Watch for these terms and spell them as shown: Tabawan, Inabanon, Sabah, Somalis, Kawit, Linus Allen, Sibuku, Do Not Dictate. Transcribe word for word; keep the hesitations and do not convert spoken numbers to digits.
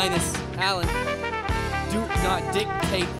Linus Allen, Do Not Dictate.